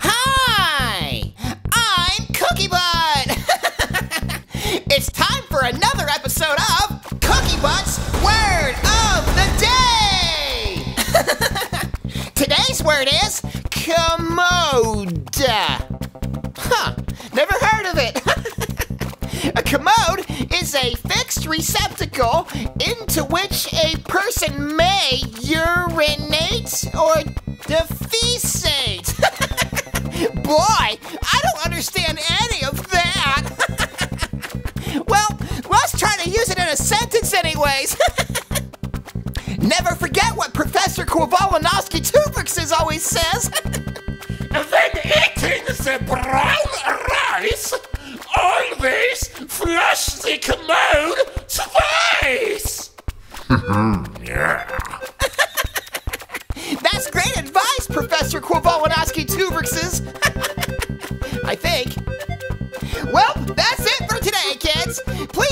Hi! I'm Cookie Butt! It's time for another episode of Cookie Butt's Word of the Day! Today's word is commode. Huh, never heard of it. A commode is a fixed receptacle into which a person may urinate or defecate. Boy, I don't understand any of that. Well, let's try to use it in a sentence anyways. Never forget what Professor Kowalinowski Tubrix always says. When eating the brown rice, always flush the commode twice! Yeah. That's great advice, Professor Kowalinowski Tubrix's. I think. Well, that's it for today, kids. Please